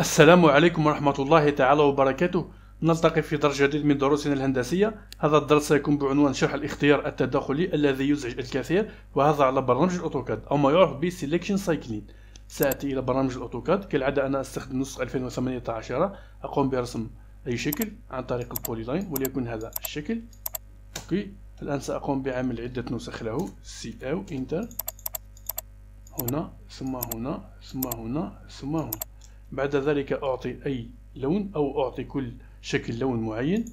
السلام عليكم ورحمة الله تعالى وبركاته. نلتقي في درس جديد من دروسنا الهندسية. هذا الدرس سيكون بعنوان شرح الاختيار التداخلي الذي يزعج الكثير، وهذا على برنامج الأوتوكاد أو ما يعرف ب Selection Cycling. سأتي إلى برنامج الأوتوكاد. كالعادة أنا أستخدم نسخة 2018، أقوم برسم أي شكل عن طريق البوليلاين، وليكن هذا الشكل. أوكي، الآن سأقوم بعمل عدة نسخ له. سي أو إنتر، هنا ثم هنا ثم هنا ثم هنا. بعد ذلك أعطي أي لون أو أعطي كل شكل لون معين.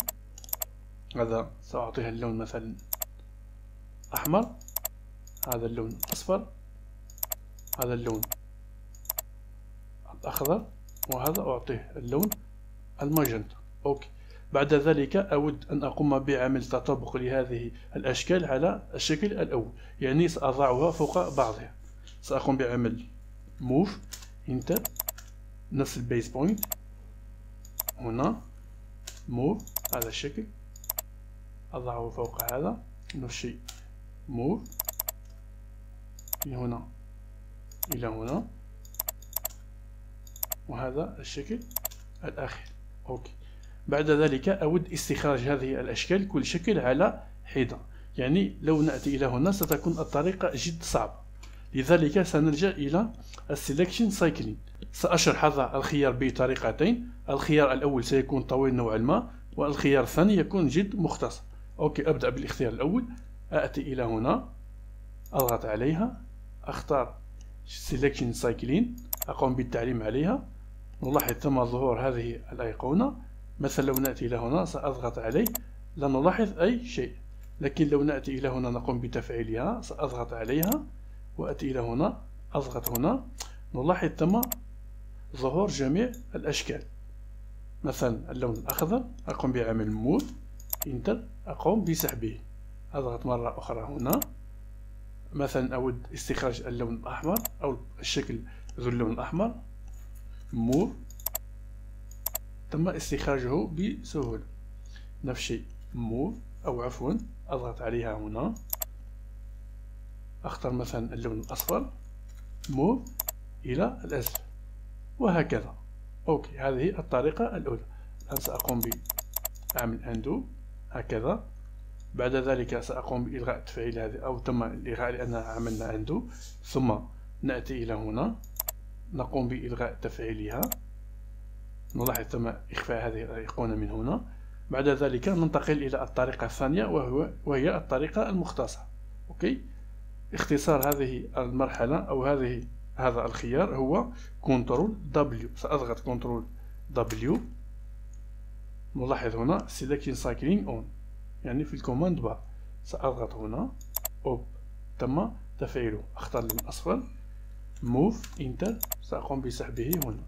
هذا سأعطيها اللون مثلا أحمر، هذا اللون أصفر، هذا اللون الأخضر، وهذا أعطيه اللون الماجنتا. أوكي، بعد ذلك أود أن أقوم بعمل تطابق لهذه الأشكال على الشكل الأول، يعني سأضعها فوق بعضها. سأقوم بعمل موف انتر، نفس البيس بوينت هنا، موف هذا الشكل أضعه فوق هذا، نفس الشيء موف من هنا إلى هنا، وهذا الشكل الأخير. أوكي، بعد ذلك أود استخراج هذه الأشكال كل شكل على حدة، يعني لو نأتي إلى هنا ستكون الطريقة جد صعبة، لذلك سنلجأ إلى السيلكشن سايكلينج. سأشرح هذا الخيار بطريقتين، الخيار الأول سيكون طويل نوعا ما، والخيار الثاني يكون جد مختصر. أوكي، أبدأ بالاختيار الأول، أأتي إلى هنا، أضغط عليها، أختار سيلكشن سايكلينج، أقوم بالتعليم عليها. نلاحظ ثم ظهور هذه الأيقونة، مثلا لو نأتي إلى هنا سأضغط عليه لا نلاحظ أي شيء، لكن لو نأتي إلى هنا نقوم بتفعيلها، سأضغط عليها وأتي إلى هنا، أضغط هنا، نلاحظ ثم ظهور جميع الأشكال. مثلا اللون الأخضر أقوم بعمل موف انتر، أقوم بسحبه، أضغط مرة أخرى هنا. مثلا أود استخراج اللون الأحمر أو الشكل ذو اللون الأحمر، موف تم استخراجه بسهولة. نفس الشيء موف أو عفوا أضغط عليها هنا، أختار مثلا اللون الأصفر، موف إلى الأسفل، وهكذا. أوكي، هذه الطريقة الأولى. الآن سأقوم بعمل أندو هكذا. بعد ذلك سأقوم بإلغاء تفعيل هذه أو تم الإلغاء لأننا عملنا أندو، ثم نأتي إلى هنا نقوم بإلغاء تفعيلها، نلاحظ ثم إخفاء هذه الأيقونة من هنا. بعد ذلك ننتقل إلى الطريقة الثانية وهي الطريقة المختصرة. أوكي، اختصار هذه المرحلة أو هذا الخيار هو كنترول دبليو. سأضغط كنترول دبليو، نلاحظ هنا سيلكشن سايكلينج اون، يعني في الكوماند بار. سأضغط هنا أوب، تم تفعيله، أختار اللون الأصفر، موف انتر، سأقوم بسحبه هنا.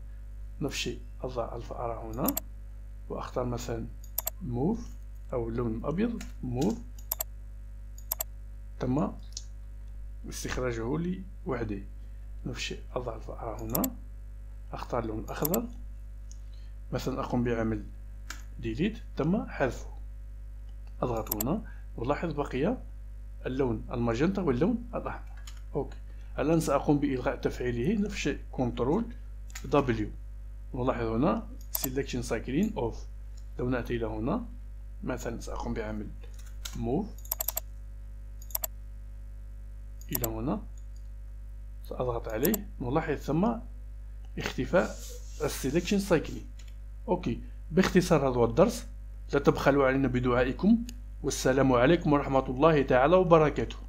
نفس الشيء أضع الفأرة هنا وأختار مثلا موف أو اللون الأبيض، موف تم استخراجه لوحده. نفس الشيء أضع الفأرة هنا، أختار اللون الأخضر، مثلا أقوم بعمل ديليت، تم حذفه، أضغط هنا ولاحظ بقي اللون الماجنتا واللون الأحمر. أوكي، الآن سأقوم بإلغاء تفعيله، نفس الشيء كنترول دبليو، نلاحظ هنا سيلكشن سايكلين اوف. لو نأتي إلى هنا مثلا سأقوم بعمل موف إلى هنا، سأضغط عليه، نلاحظ ثم اختفاء السيلكشن سايكلين. أوكي، باختصار هذا هو الدرس، لا تبخلوا علينا بدعائكم، والسلام عليكم ورحمة الله تعالى وبركاته.